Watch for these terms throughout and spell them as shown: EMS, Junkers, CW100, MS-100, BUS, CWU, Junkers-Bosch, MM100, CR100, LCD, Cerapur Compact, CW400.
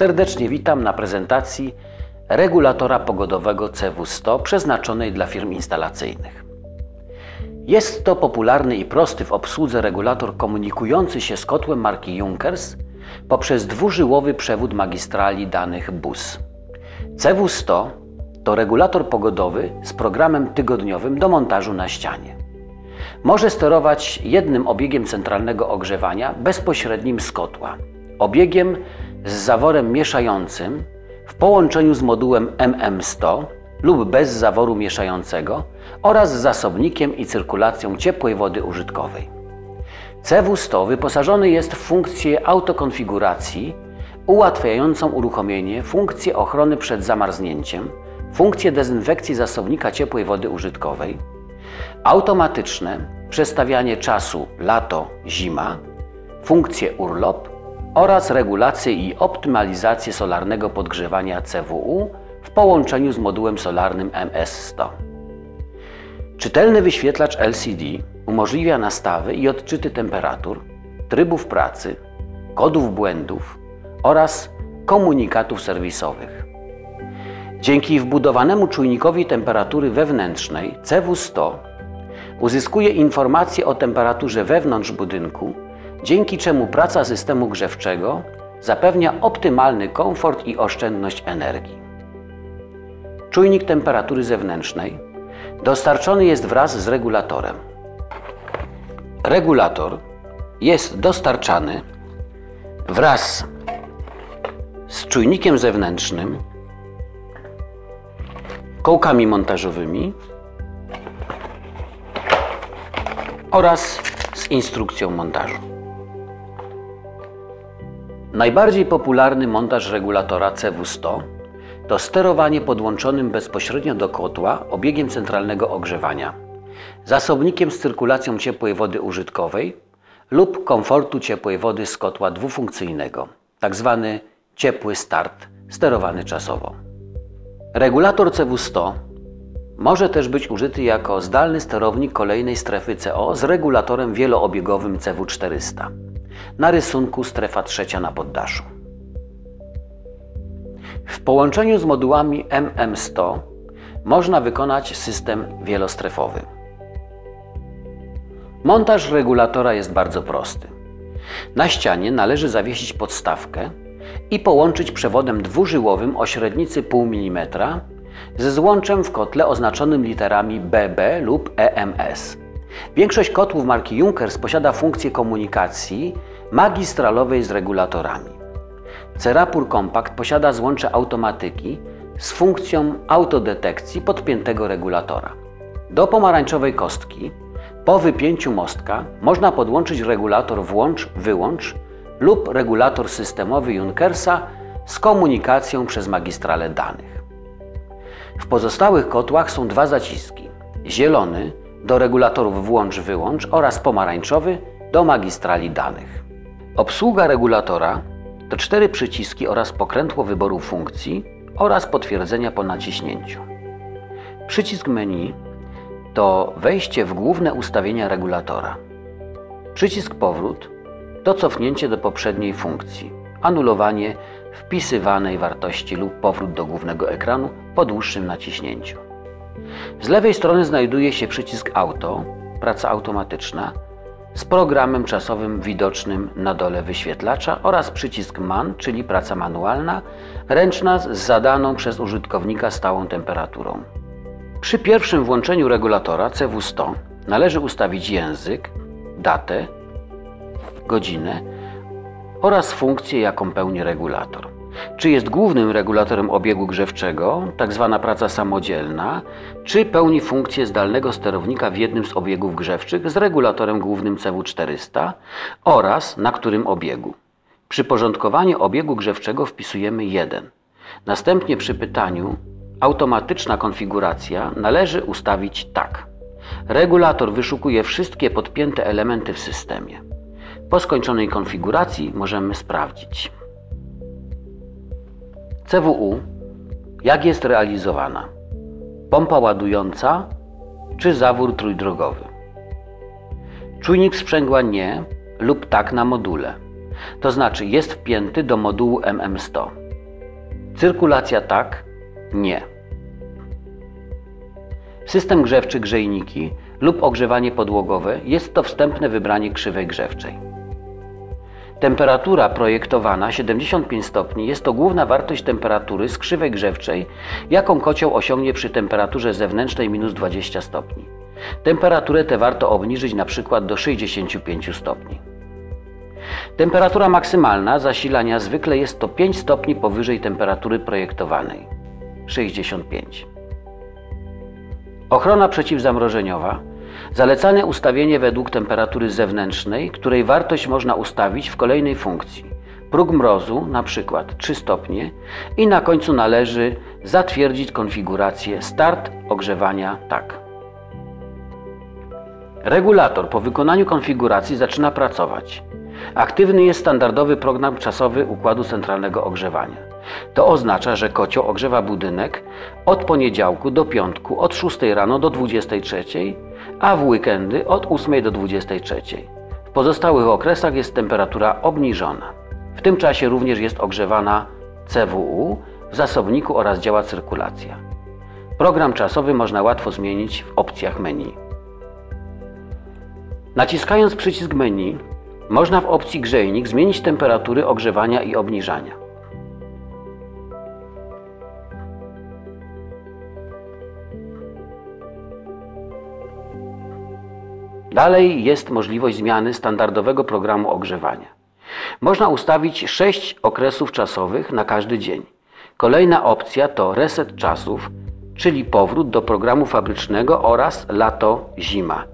Serdecznie witam na prezentacji regulatora pogodowego CW100 przeznaczonej dla firm instalacyjnych. Jest to popularny i prosty w obsłudze regulator komunikujący się z kotłem marki Junkers poprzez dwużyłowy przewód magistrali danych BUS. CW100 to regulator pogodowy z programem tygodniowym do montażu na ścianie. Może sterować jednym obiegiem centralnego ogrzewania bezpośrednim z kotła, obiegiem z zaworem mieszającym w połączeniu z modułem MM100 lub bez zaworu mieszającego oraz z zasobnikiem i cyrkulacją ciepłej wody użytkowej. CW100 wyposażony jest w funkcję autokonfiguracji ułatwiającą uruchomienie, funkcję ochrony przed zamarznięciem, funkcję dezynfekcji zasobnika ciepłej wody użytkowej, automatyczne przestawianie czasu lato-zima, funkcję urlop oraz regulację i optymalizację solarnego podgrzewania CWU w połączeniu z modułem solarnym MS-100. Czytelny wyświetlacz LCD umożliwia nastawy i odczyty temperatur, trybów pracy, kodów błędów oraz komunikatów serwisowych. Dzięki wbudowanemu czujnikowi temperatury wewnętrznej CW100 uzyskuje informacje o temperaturze wewnątrz budynku, dzięki czemu praca systemu grzewczego zapewnia optymalny komfort i oszczędność energii. Czujnik temperatury zewnętrznej dostarczony jest wraz z regulatorem. Regulator jest dostarczany wraz z czujnikiem zewnętrznym, kołkami montażowymi oraz z instrukcją montażu. Najbardziej popularny montaż regulatora CW100 to sterowanie podłączonym bezpośrednio do kotła obiegiem centralnego ogrzewania, zasobnikiem z cyrkulacją ciepłej wody użytkowej lub komfortu ciepłej wody z kotła dwufunkcyjnego, tzw. ciepły start sterowany czasowo. Regulator CW100 może też być użyty jako zdalny sterownik kolejnej strefy CO z regulatorem wieloobiegowym CW400. Na rysunku strefa trzecia na poddaszu. W połączeniu z modułami MM100 można wykonać system wielostrefowy. Montaż regulatora jest bardzo prosty. Na ścianie należy zawiesić podstawkę i połączyć przewodem dwużyłowym o średnicy 0,5 mm ze złączem w kotle oznaczonym literami BB lub EMS. Większość kotłów marki Junkers posiada funkcję komunikacji magistralowej z regulatorami. Cerapur Compact posiada złącze automatyki z funkcją autodetekcji podpiętego regulatora. Do pomarańczowej kostki po wypięciu mostka można podłączyć regulator włącz-wyłącz lub regulator systemowy Junkersa z komunikacją przez magistrale danych. W pozostałych kotłach są dwa zaciski: zielony do regulatorów włącz-wyłącz oraz pomarańczowy do magistrali danych. Obsługa regulatora to 4 przyciski oraz pokrętło wyboru funkcji oraz potwierdzenia po naciśnięciu. Przycisk menu to wejście w główne ustawienia regulatora. Przycisk powrót to cofnięcie do poprzedniej funkcji, anulowanie wpisywanej wartości lub powrót do głównego ekranu po dłuższym naciśnięciu. Z lewej strony znajduje się przycisk Auto, praca automatyczna, z programem czasowym widocznym na dole wyświetlacza oraz przycisk MAN, czyli praca manualna, ręczna z zadaną przez użytkownika stałą temperaturą. Przy pierwszym włączeniu regulatora CW100 należy ustawić język, datę, godzinę oraz funkcję, jaką pełni regulator. Czy jest głównym regulatorem obiegu grzewczego, tzw. praca samodzielna, czy pełni funkcję zdalnego sterownika w jednym z obiegów grzewczych z regulatorem głównym CW400 oraz na którym obiegu. Przy porządkowaniu obiegu grzewczego wpisujemy 1. Następnie przy pytaniu automatyczna konfiguracja należy ustawić tak. Regulator wyszukuje wszystkie podpięte elementy w systemie. Po skończonej konfiguracji możemy sprawdzić CWU, jak jest realizowana, pompa ładująca czy zawór trójdrogowy, czujnik sprzęgła nie lub tak na module, to znaczy jest wpięty do modułu MM100, Cyrkulacja tak, nie. System grzewczy grzejniki lub ogrzewanie podłogowe jest to wstępne wybranie krzywej grzewczej. Temperatura projektowana 75 stopni jest to główna wartość temperatury z krzywej grzewczej, jaką kocioł osiągnie przy temperaturze zewnętrznej minus 20 stopni. Temperaturę tę warto obniżyć np. do 65 stopni. Temperatura maksymalna zasilania zwykle jest to 5 stopni powyżej temperatury projektowanej, 65. Ochrona przeciwzamrożeniowa. Zalecane ustawienie według temperatury zewnętrznej, której wartość można ustawić w kolejnej funkcji. Próg mrozu, np. 3 stopnie i na końcu należy zatwierdzić konfigurację start ogrzewania tak. Regulator po wykonaniu konfiguracji zaczyna pracować. Aktywny jest standardowy program czasowy układu centralnego ogrzewania. To oznacza, że kocioł ogrzewa budynek od poniedziałku do piątku od 6 rano do 23, a w weekendy od 8 do 23. W pozostałych okresach jest temperatura obniżona. W tym czasie również jest ogrzewana CWU w zasobniku oraz działa cyrkulacja. Program czasowy można łatwo zmienić w opcjach menu. Naciskając przycisk menu można w opcji grzejnik zmienić temperatury ogrzewania i obniżania. Dalej jest możliwość zmiany standardowego programu ogrzewania. Można ustawić 6 okresów czasowych na każdy dzień. Kolejna opcja to reset czasów, czyli powrót do programu fabrycznego oraz lato-zima,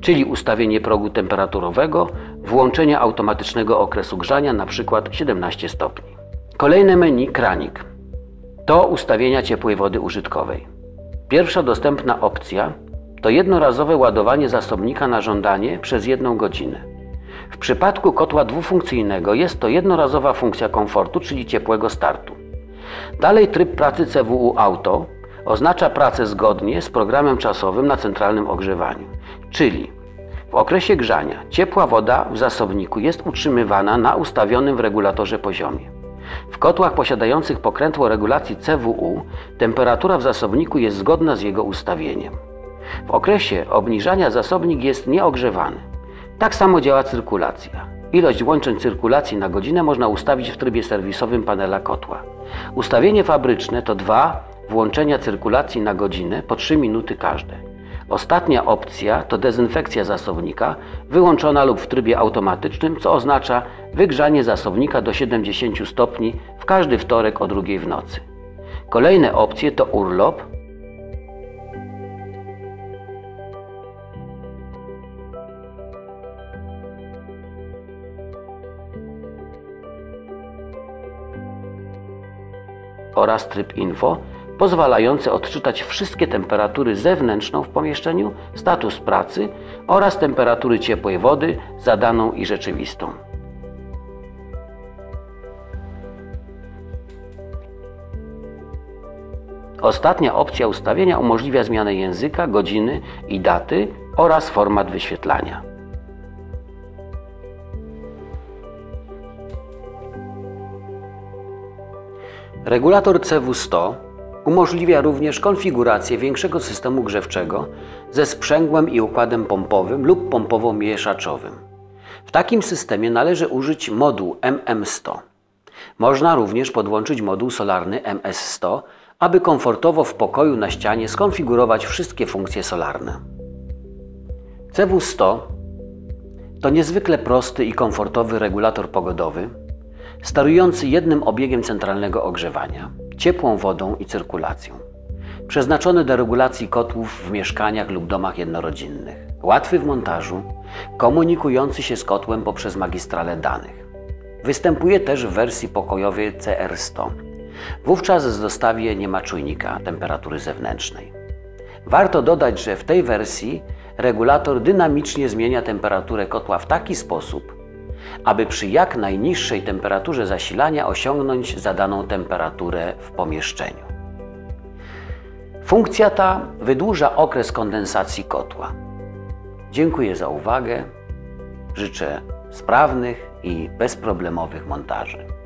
czyli ustawienie progu temperaturowego, włączenia automatycznego okresu grzania, np. 17 stopni. Kolejne menu kranik to ustawienia ciepłej wody użytkowej. Pierwsza dostępna opcja to jednorazowe ładowanie zasobnika na żądanie przez 1 godzinę. W przypadku kotła dwufunkcyjnego jest to jednorazowa funkcja komfortu, czyli ciepłego startu. Dalej tryb pracy CWU Auto oznacza pracę zgodnie z programem czasowym na centralnym ogrzewaniu, czyli w okresie grzania ciepła woda w zasobniku jest utrzymywana na ustawionym w regulatorze poziomie. W kotłach posiadających pokrętło regulacji CWU temperatura w zasobniku jest zgodna z jego ustawieniem. W okresie obniżania zasobnik jest nieogrzewany. Tak samo działa cyrkulacja. Ilość łączeń cyrkulacji na godzinę można ustawić w trybie serwisowym panela kotła. Ustawienie fabryczne to 2 włączenia cyrkulacji na godzinę po 3 minuty każde. Ostatnia opcja to dezynfekcja zasobnika wyłączona lub w trybie automatycznym, co oznacza wygrzanie zasobnika do 70 stopni w każdy wtorek o 2 w nocy. Kolejne opcje to urlop, oraz tryb info, pozwalający odczytać wszystkie temperatury zewnętrzną w pomieszczeniu, status pracy oraz temperatury ciepłej wody zadaną i rzeczywistą. Ostatnia opcja ustawienia umożliwia zmianę języka, godziny i daty oraz format wyświetlania. Regulator CW100 umożliwia również konfigurację większego systemu grzewczego ze sprzęgłem i układem pompowym lub pompowo-mieszaczowym. W takim systemie należy użyć moduł MM100. Można również podłączyć moduł solarny MS100, aby komfortowo w pokoju na ścianie skonfigurować wszystkie funkcje solarne. CW100 to niezwykle prosty i komfortowy regulator pogodowy, sterujący jednym obiegiem centralnego ogrzewania, ciepłą wodą i cyrkulacją. Przeznaczony do regulacji kotłów w mieszkaniach lub domach jednorodzinnych. Łatwy w montażu, komunikujący się z kotłem poprzez magistrale danych. Występuje też w wersji pokojowej CR100. Wówczas w dostawie nie ma czujnika temperatury zewnętrznej. Warto dodać, że w tej wersji regulator dynamicznie zmienia temperaturę kotła w taki sposób, aby przy jak najniższej temperaturze zasilania osiągnąć zadaną temperaturę w pomieszczeniu. Funkcja ta wydłuża okres kondensacji kotła. Dziękuję za uwagę. Życzę sprawnych i bezproblemowych montaży.